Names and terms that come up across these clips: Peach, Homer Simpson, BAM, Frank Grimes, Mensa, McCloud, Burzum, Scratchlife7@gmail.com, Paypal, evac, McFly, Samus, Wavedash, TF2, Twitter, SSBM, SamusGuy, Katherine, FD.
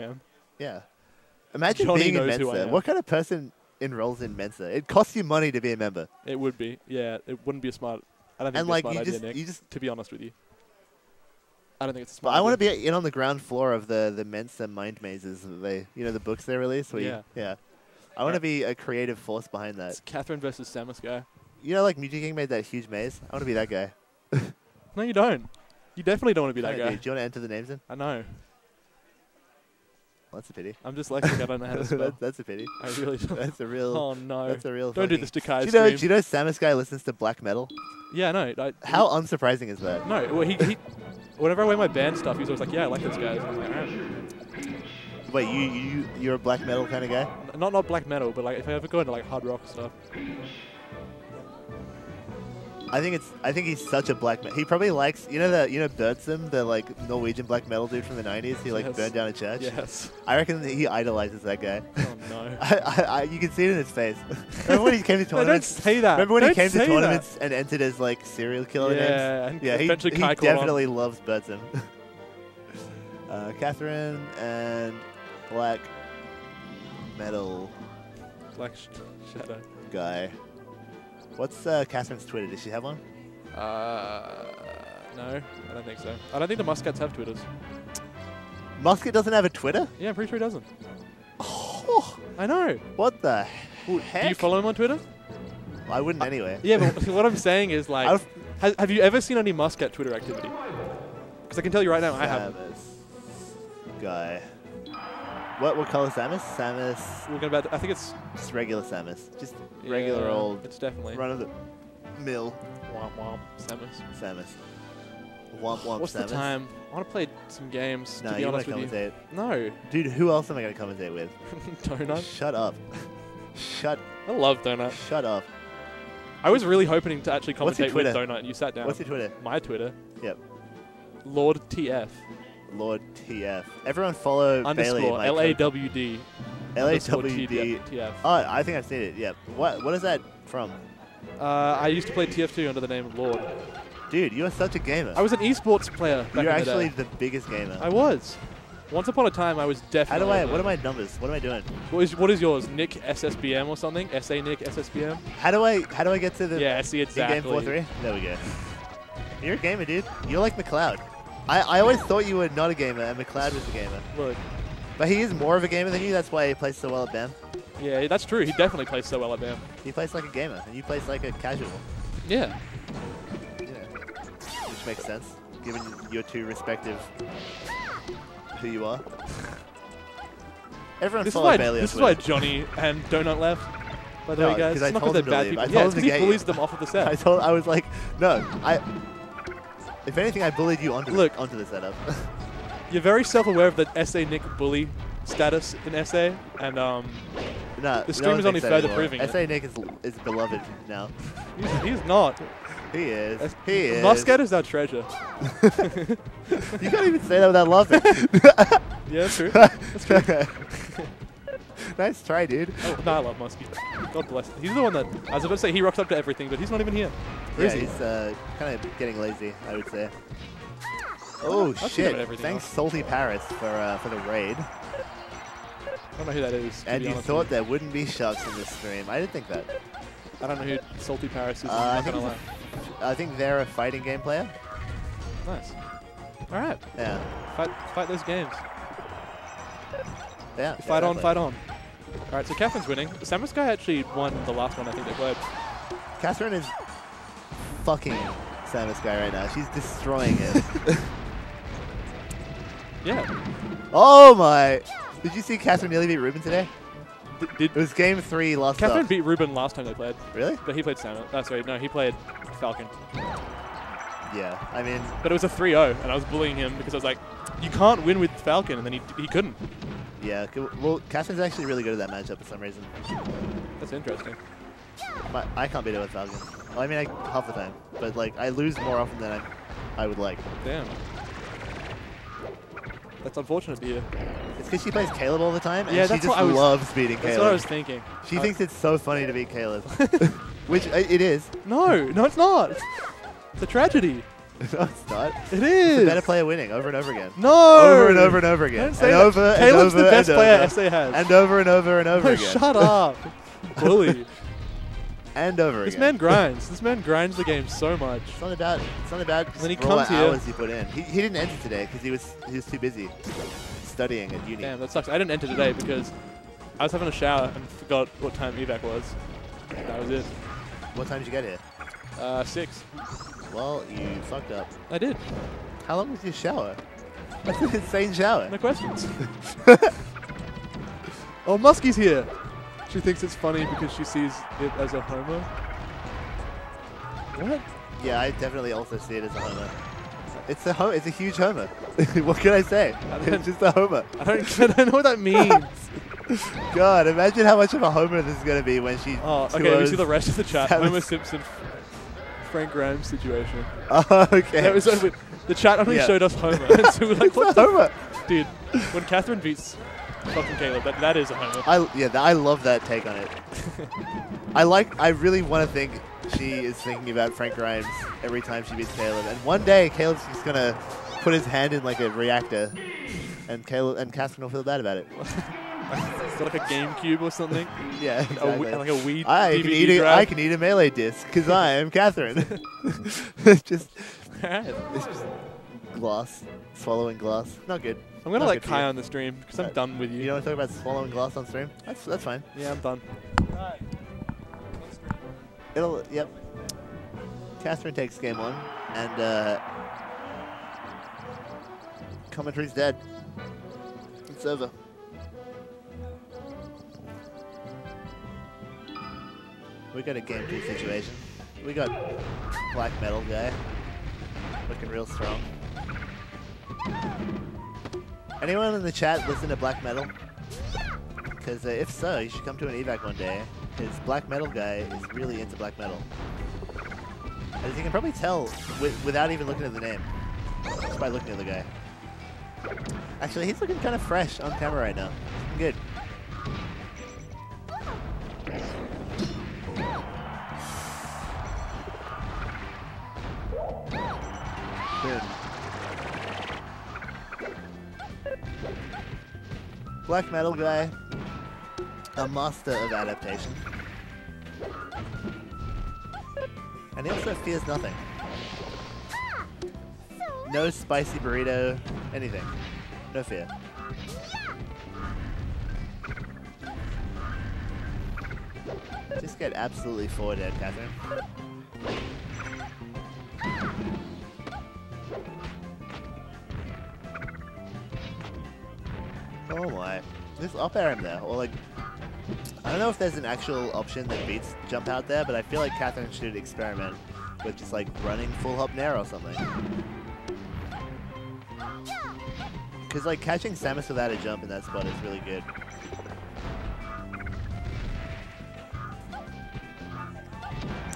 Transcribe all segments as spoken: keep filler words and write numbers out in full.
I am. Yeah. Imagine Johnny being in Mensa. What kind of person enrolls in Mensa? It costs you money to be a member. It would be. Yeah, it wouldn't be a smart... I don't think and it's like, a smart you idea, just, Nick, you just, to be honest with you. I don't think it's a smart but idea. I want to be in on the ground floor of the, the Mensa mind mazes. That they, you know, the books they release? Yeah. You, yeah. I want to be a creative force behind that. It's Katherine versus SamusGuy. You know, like, Muji King made that huge maze? I want to be that guy. No, you don't. You definitely don't want to be that guy. Do. do you want to enter the names in? I know. Well, that's a pity. I'm just dyslexic. I don't know how to spell. that, that's a pity. I really don't. That's a real... Oh, no. That's a real... Don't do this to Kai's do, you know, do you know SamusGuy listens to black metal? Yeah, no. I, how he, unsurprising is that? No. Well, he, he... Whenever I wear my band stuff, he's always like, yeah, I like this guy. So I was like, alright. Wait, you, you, you're a black metal kind of guy? Not not black metal, but like if I ever go into like hard rock stuff. I think it's. I think he's such a black metal. He probably likes. You know the. You know Burzum, the like Norwegian black metal dude from the nineties. He like yes. burned down a church. Yes. I reckon that he idolizes that guy. Oh no. I, I, I, you can see it in his face. Remember when he came to tournaments? No, don't say that. Remember when don't he came to tournaments that. and entered as like serial killer yeah, names? Yeah. Yeah. He, he definitely on. loves Burzum. uh, Katherine and black metal. Black sh shadow guy. What's uh, Catherine's Twitter? Does she have one? Uh, no, I don't think so. I don't think the Muscats have Twitters. Muscat doesn't have a Twitter? Yeah, I'm pretty sure he doesn't. Oh, I know. What the heck? Do you follow him on Twitter? I wouldn't uh, anyway. Yeah, but what I'm saying is like, I've has, have you ever seen any Muscat Twitter activity? Because I can tell you right now, Samus I haven't. Guy. What, what color Samus? Samus. We're about to, I think it's just regular Samus. Just yeah, regular old. It's definitely run of the mill. Womp womp Samus. Samus. Womp womp What's Samus. What's the time? I want to play some games. No, to be you honest want to with commentate. You. No. Dude, who else am I going to commentate with? Donut. Shut up. Shut. I love Donut. Shut up. I was really hoping to actually commentate with Donut, and you sat down. What's your Twitter? My Twitter. Yep. Lord T F. Lord T F. Everyone follow Underscore Bailey. L A W D. L A W D. T F. Oh, I think I've seen it. Yeah. What What is that from? Uh, I used to play T F two under the name of Lord. Dude, you are such a gamer. I was an esports player. Back You're in the actually day. the biggest gamer. I was. Once upon a time, I was definitely. How do I? What are my numbers? What am I doing? What is What is yours? Nick S S B M or something? S A Nick S S B M. How do I? How do I get to the? Yeah, I see exactly. In game four three. There we go. You're a gamer, dude. You're like McCloud. I, I always thought you were not a gamer and McCloud was a gamer. Look. But he is more of a gamer than you, that's why he plays so well at BAM. Yeah, that's true. He definitely plays so well at BAM. He plays like a gamer and you plays like a casual. Yeah. Yeah. Which makes sense, given your two respective who you are. Everyone this follow Bailey. This is why Johnny and Donut left. By the no, way, guys. It's I not because they're bad leave. people. I yeah, because he bullies them off of the set. I told I was like, no, I If anything, I bullied you onto, Look, the, onto the setup. You're very self-aware of the S A Nick bully status in S A, and um, nah, the stream no is only further proving S A it. Nick is, is beloved now. He's, he's not. He is. As, he is. Muscat is our treasure. You can't even say that without laughing. Yeah, that's true. That's true. Nice try, dude. Oh, no, I love Muskie. God bless him. He's the one that, I was about to say, he rocks up to everything, but he's not even here. Where yeah, is he? He's uh, kind of getting lazy, I would say. Oh, oh shit. Thanks, off. Salty Paris, for uh, for the raid. I don't know who that is. And you thought there wouldn't be sharks in this stream. I didn't think that. I don't know who Salty Paris is. Uh, I, think a, I think they're a fighting game player. Nice. All right. Yeah. Fight, fight those games. Yeah, fight yeah, on, fight on. All right, so Catherine's winning. SamusGuy actually won the last one I think they played. Katherine is fucking SamusGuy right now. She's destroying it. Yeah. Oh my! Did you see Katherine nearly beat Ruben today? D did it was game three last time. Katherine beat Ruben last time they played. Really? But he played Samus. Oh, sorry, no, he played Falcon. Yeah, I mean. But it was a three oh, and I was bullying him because I was like, you can't win with Falcon, and then he he couldn't. Yeah, well, Catherine's actually really good at that matchup for some reason. That's interesting. My, I can't beat it with Falcon. Well, I mean, I, half the time, but like I lose more often than I, I would like. Damn. That's unfortunate for you. It's because she plays Caleb all the time, and yeah, she just was, loves beating that's Caleb. That's what I was thinking. She I thinks it's so funny to beat Caleb, which it is. No, no, it's not. It's a tragedy. No, it's not. It is. It's a better player winning over and over again. No. Over and over and over again. Don't say and that. Over Caleb's and over the best and player over. S A has. And over and over and over no, again. Shut up. Bully. And over this again. This man grinds. This man grinds the game so much. It's not about. It's not about when he comes here, hours he put in. He, he didn't enter today because he was he was too busy studying at uni. Damn, that sucks. I didn't enter today because I was having a shower and forgot what time evac was. That was it. What time did you get here? Uh, six. Well, you fucked up. I did. How long was your shower? That's an insane shower. No questions. Oh, Muskie's here. She thinks it's funny because she sees it as a homo. What? Yeah, I definitely also see it as a homo. It's a homo. It's a huge homo. What can I say? I it's just a homo. I don't, I don't know what that means. God, imagine how much of a homo this is going to be when she... Oh, okay, we see the rest of the chat. Homer Simpson, Frank Graham situation. Oh, okay. That was so weird. The chat only yeah. showed us Homer. And so we're like, what the Homer? Dude, when Katherine beats fucking Caleb, that, that is a Homer. I, yeah, I love that take on it. I like. I really want to think she is thinking about Frank Grimes every time she beats Caleb. And one day, Caleb's just going to put his hand in like a reactor, and Caleb and Katherine will feel bad about it. It's like a GameCube or something. Yeah, exactly. a, like a Wii I D V D can eat a, I can eat a melee disc because I am Katherine. just, right. It's just glass, swallowing glass. Not good. I'm gonna Not let Kai on the stream because right. I'm done with you. You don't want to talk about swallowing glass on stream? That's that's fine. Yeah, I'm done. Right. It'll yep. Katherine takes game one, and uh, commentary's dead. It's over. We got a game two situation. We got black metal guy looking real strong. Anyone in the chat listen to black metal? Because uh, if so, you should come to an evac one day. Because black metal guy is really into black metal, as you can probably tell with, without even looking at the name, just by looking at the guy. Actually, he's looking kind of fresh on camera right now. Good. Good. Black metal guy, a master of adaptation, and he also fears nothing. No spicy burrito, anything. No fear. Just get absolutely four-dead, Katherine. Oh my. This up air him there, or like, I don't know if there's an actual option that beats jump out there, but I feel like Katherine should experiment with just like running full hop nair or something. Because like catching Samus without a jump in that spot is really good.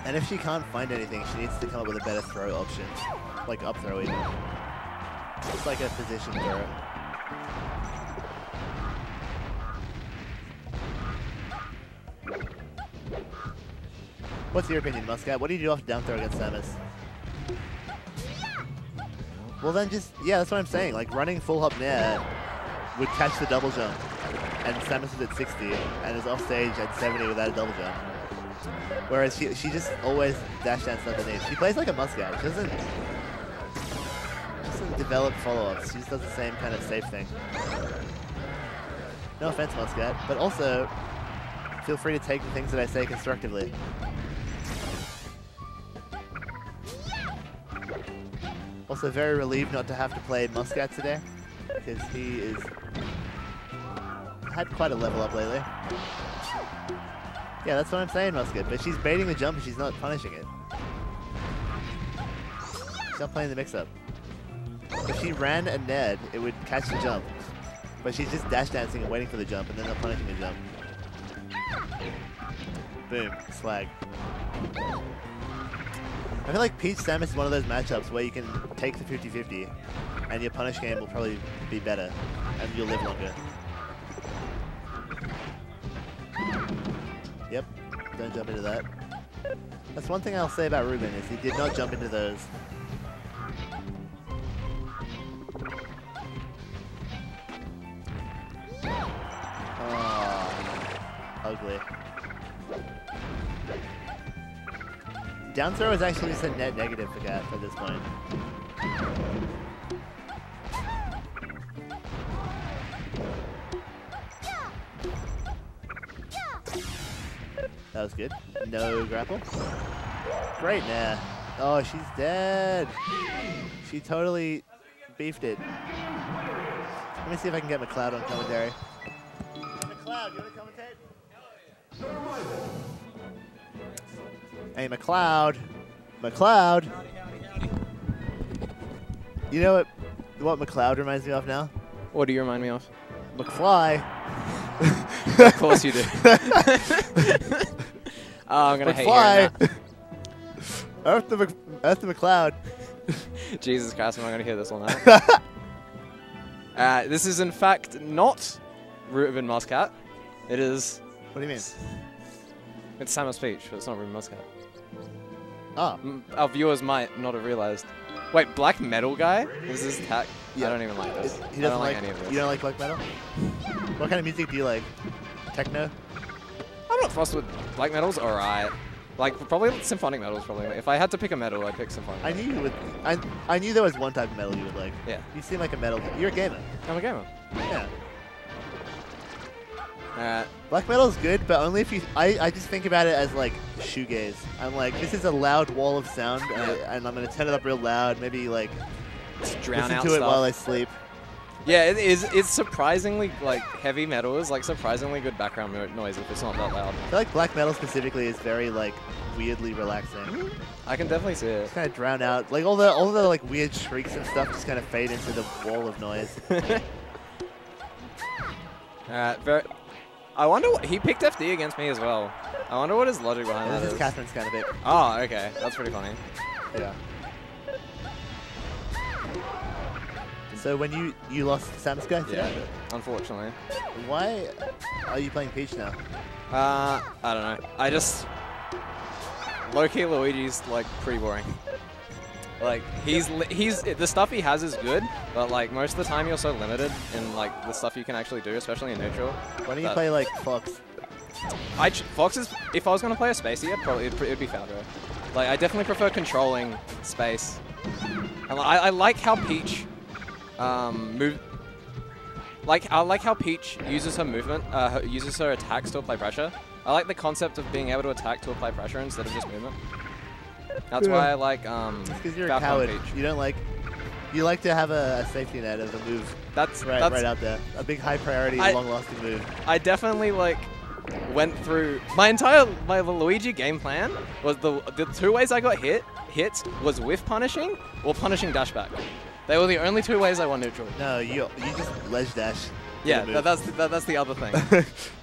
And if she can't find anything, she needs to come up with a better throw option. Like up throw even. Just like a position throw. What's your opinion, Muscat? What do you do off down throw against Samus? Well then just, yeah, that's what I'm saying. Like running full hop nair would catch the double jump. And Samus is at sixty and is off stage at seventy without a double jump. Whereas she, she just always dash dances underneath. She plays like a Muscat. She doesn't, she doesn't develop follow-ups. She just does the same kind of safe thing. No offense, Muscat, but also feel free to take the things that I say constructively. Also very relieved not to have to play Muscat today, because he is had quite a level up lately. Yeah, that's what I'm saying, Muscat, but she's baiting the jump and she's not punishing it. She's not playing the mix-up. If she ran a Ned, it would catch the jump, but she's just dash dancing and waiting for the jump and then not punishing the jump. Boom, slag. I feel like Peach Samus is one of those matchups where you can take the fifty fifty and your punish game will probably be better and you'll live longer. Yep, don't jump into that. That's one thing I'll say about Ruben, is he did not jump into those. ugly. Down throw is actually just a net negative for Kat at this point. That was good. No grapple. Great Nair. Oh, she's dead. She totally beefed it. Let me see if I can get McCloud on commentary. McCloud, you want to commentate? Hey, McCloud. McCloud. You know what, what McCloud reminds me of now? What do you remind me of? McFly. Of course you do. Oh, I'm going to hate hearing that. Earth to, Mc, Earth to McCloud. Jesus Christ, am I going to hear this all night? uh, this is, in fact, not Root of In Muscat. It is... What do you mean? It's Samus Peach, but it's not Root of Muscat. Ah. M our viewers might not have realized. Wait, Black Metal Guy? Is this hack? Yeah. I don't even like this. He doesn't I don't like, like any of this. You don't like black metal? What kind of music do you like? Techno? I'm not fussed with black metal's alright. Like, probably symphonic metal's probably. If I had to pick a metal, I'd pick symphonic metal. I knew you would. I, I knew there was one type of metal you would like. Yeah. You seem like a metal. You're a gamer. I'm a gamer. Yeah. Alright. Black metal's good, but only if you... I, I just think about it as, like, shoegaze. I'm like, this is a loud wall of sound, and, and I'm going to turn it up real loud. Maybe, like, just drown listen out to stuff. It while I sleep. Yeah, it is, it's surprisingly, like, heavy metal is, like, surprisingly good background noise if it's not that loud. I feel like black metal specifically is very, like, weirdly relaxing. I can definitely see it. Just kind of drown out. Like, all the, all the like, weird shrieks and stuff just kind of fade into the wall of noise. Alright, very... I wonder what... He picked F D against me as well. I wonder what his logic behind yeah, that is. This is Catherine's kind of bit. Oh, okay. That's pretty funny. Yeah. So when you, you lost SamusGuy today? Yeah, unfortunately. Why are you playing Peach now? Uh, I don't know. I just... Low-key Luigi's, like, pretty boring. Like, he's... he's the stuff he has is good, but, like, most of the time you're so limited in, like, the stuff you can actually do, especially in neutral. Why don't you play, like, Fox? I ch Fox is... If I was going to play a spacey, I'd probably, it'd, it'd be Foundry. Like, I definitely prefer controlling space. And I, I like how Peach... Um, move. Like I like how Peach uses her movement, uh, her, uses her attacks to apply pressure. I like the concept of being able to attack to apply pressure instead of just movement. That's yeah. why I like um. Because you're Falcon a coward. Peach. You don't like. You like to have a, a safety net as a move. That's right, that's, right out there. A big high priority, I, long-lasting move. I definitely like went through my entire my Luigi game plan was the the two ways I got hit hit was whiff punishing or punishing dashback. They were the only two ways I won neutral. No, you you just ledge dash. Yeah, that, that's that, that's the other thing.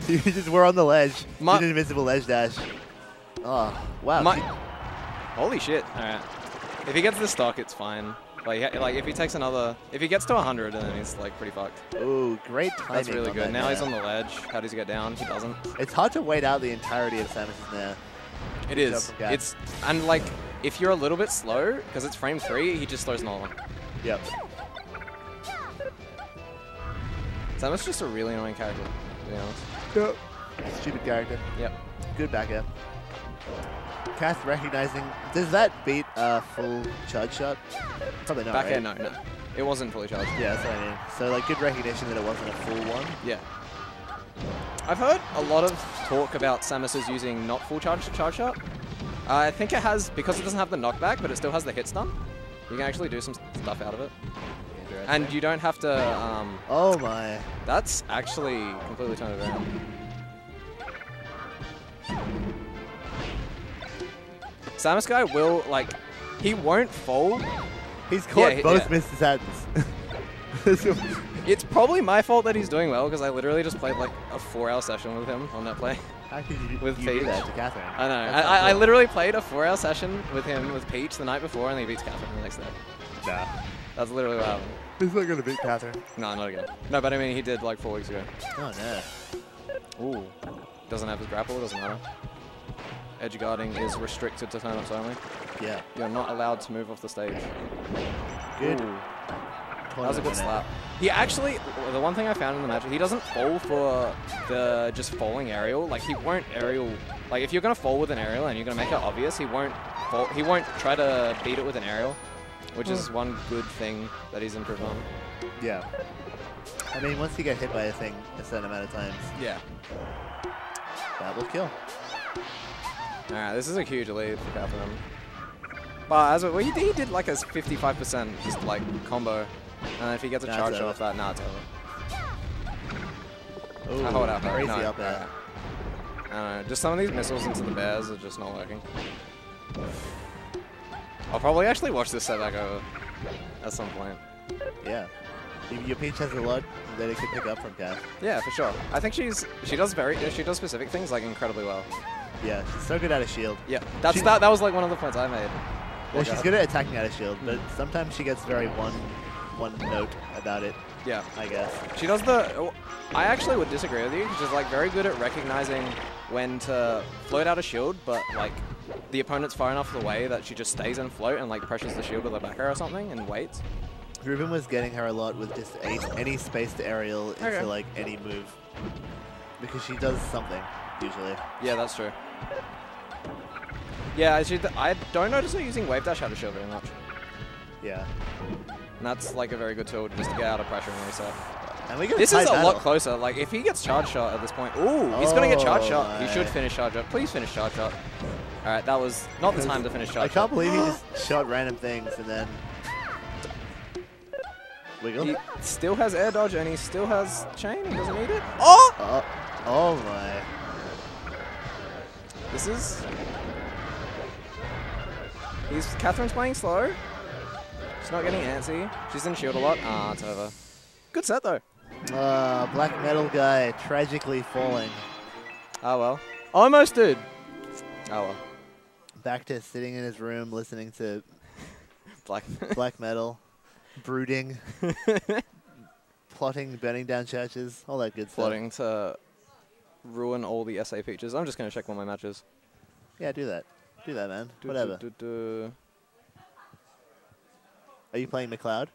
You just were on the ledge. My, you did an invincible ledge dash. Oh wow! My, holy shit! All right, if he gets the stock, it's fine. Like like if he takes another, if he gets to one hundred, then he's like pretty fucked. Ooh, great timing. That's really good. That now there. He's on the ledge. How does he get down? He doesn't. It's hard to wait out the entirety of Samus's there. It good is. It's and like if you're a little bit slow, because it's frame three, he just slows another one. Yep. Samus just a really annoying character, to be honest. Yep. Stupid character. Yep. Good back air. Kath recognizing. Does that beat a uh, full charge shot? Probably not. Back right? air, no, no. It wasn't fully charged. Yeah, that's what I mean. So, like, good recognition that it wasn't a full one. Yeah. I've heard a lot of talk about Samus using not full charge to charge shot. Uh, I think it has, because it doesn't have the knockback, but it still has the hit stun. You can actually do some stuff out of it. And you don't have to... Um, oh my. That's actually completely turned it around. SamusGuy will, like... He won't fold. He's caught yeah, both yeah. Mister Samus. It's probably my fault that he's doing well, because I literally just played like a four-hour session with him on that play. How could you, with you Peach. Do that to Katherine? I know. I, I, I literally played a four-hour session with him with Peach the night before, and he beats Katherine the next day. Nah. That's literally what happened. He's not gonna beat Katherine. No, not again. No, but I mean, he did like four weeks ago. Oh no. Ooh. Doesn't have his grapple. Doesn't matter. Edge guarding is restricted to turn-ups only. Yeah. You're not allowed to move off the stage. Good. Ooh. That was a good slap. He actually, the one thing I found in the match, he doesn't fall for the just falling aerial. Like, he won't aerial. Like, if you're going to fall with an aerial and you're going to make it obvious, he won't fall, he won't try to beat it with an aerial, which is one good thing that he's improved on. Yeah. I mean, once you get hit by a thing a certain amount of times, yeah, that will kill. All right, this is a huge lead for Katherine. But as well, he did like a fifty-five percent just like combo, and if he gets a nah, charge off that, nah, it's over. Ooh, I hold up, crazy no, up no, there. I don't know. Just some of these missiles into the bears are just not working. I'll probably actually watch this setback over at some point. Yeah. Your Peach has a lot that it could pick up from Kat. Yeah, for sure. I think she's she does very she does specific things like incredibly well. Yeah, she's so good at a shield. Yeah, that's she, that. That was like one of the points I made. Well, she's good at attacking at a shield, but sometimes she gets very one one note about it. Yeah, I guess she does the. I actually would disagree with you. She's like very good at recognizing when to float out a shield, but like the opponent's far enough away that she just stays in float and like pressures the shield with her back air or something and waits. Ruben was getting her a lot with just any, any space to aerial into okay. like any move because she does something usually. Yeah, that's true. Yeah, she th I don't notice her using wave dash out of shield very much. Yeah, and that's like a very good tool just to get out of pressure and reset. And we get this is a battle. lot closer. Like if he gets charge shot at this point, ooh, he's oh gonna get charge shot. My. He should finish charge shot. Please finish charge shot. All right, that was not the time to finish charge. I can't shot. believe he just shot random things and then. Wiggle. He still has air dodge and he still has chain. He doesn't need it. Oh! Oh! Oh my! This is. He's Katherine's playing slow. She's not getting antsy. She's in shield a lot. Ah, it's over. Good set though. Uh, black metal guy tragically falling. Oh well. Almost, dude. Oh well. Back to sitting in his room listening to black black metal. Brooding, plotting, burning down churches, all that good stuff. Plotting to ruin all the S A features. I'm just going to check one of my matches. Yeah, do that. Do that, man. Do, Whatever. Do, do, do. Are you playing McLeod?